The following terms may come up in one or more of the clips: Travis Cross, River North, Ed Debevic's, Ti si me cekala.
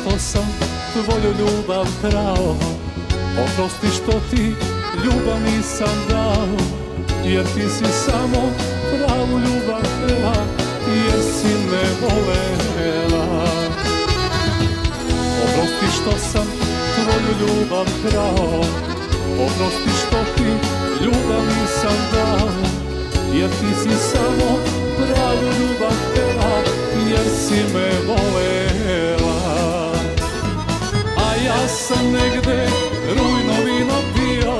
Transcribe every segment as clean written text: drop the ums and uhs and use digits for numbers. što sam tvoju ljubav krao, oprosti što ti ljubav nisam dao, jer ti si samo pravu ljubav htjela, jer si me voljela. Oprosti što sam tvoju ljubav krao, oprosti što ti ljubav nisam dao, jer ti si samo pravu ljubav htjela, jer si me voljela. A ja sam negde rujno vino pio,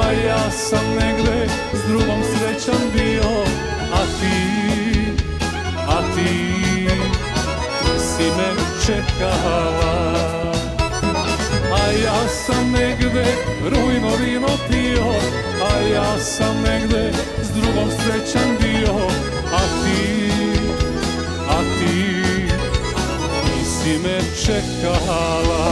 a ja sam negde s drugom srećan bio, a ti si me čekala. A ja sam negde rujno vino pio, a ja sam negde s drugom srećan bio, a ti si me čekala.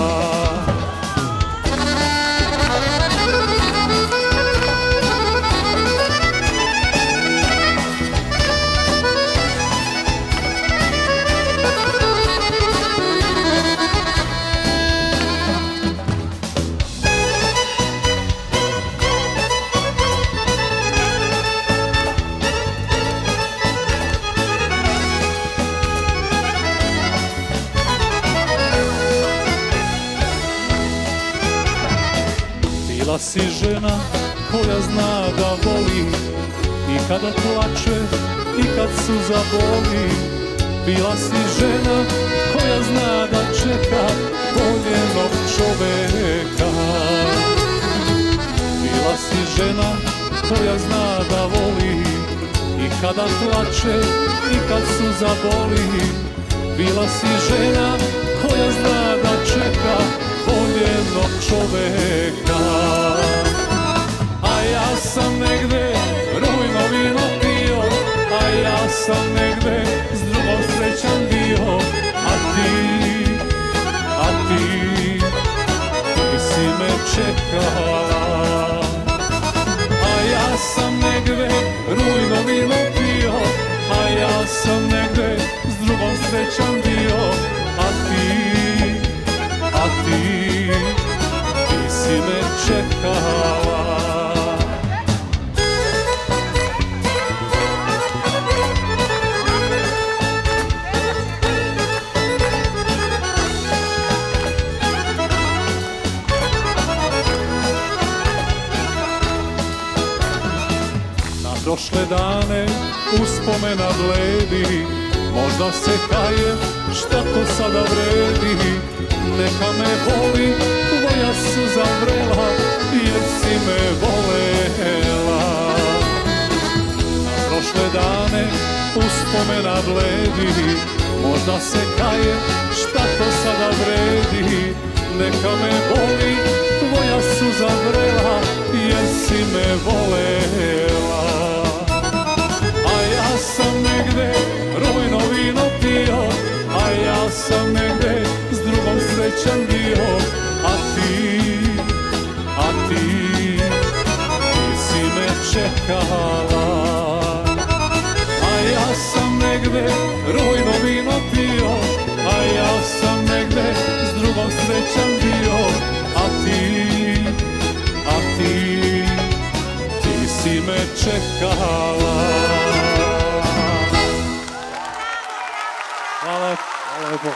Bila si žena koja zna da voli, i kada plače, i kad suza boli. Bila si žena koja zna da čeka voljenog čoveka. Bila si žena koja zna da voli, i kada plače, i kad suza boli. Bila si žena koja zna da čeka voljenog čoveka. A ja sam negde rujno vino pio, a ja sam negde s drugom srećan bio, a ti si me čekala. A ja sam negde rujno vino pio, a ja sam negde s drugom srećan bio, a ti si me čekala. Prošle dane uspomena bledi, možda se kaje šta to sada vredi. Neka me voli tvoja suza vrela, jer si me voljela. Prošle dane uspomena bledi, možda se kaje šta to sada vredi. Neka me voli tvoja suza vrela, jer si me voljela. A ja sam negde rujno vino pio, a ja sam negde s drugom srećan bio, a ti si me čekala. A ja sam negde rujno vino pio, a ja sam negde s drugom srećan bio, a ti si me čekala. Hvala lepo.